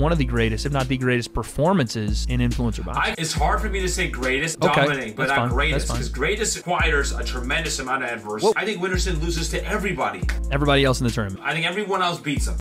one of the greatest, if not the greatest, performances in influencer boxing. It's hard for me to say greatest, dominating, but not greatest, because greatest requires a tremendous amount of adversity. I think Whindersson loses to everybody else in the tournament. I think everyone else beats him.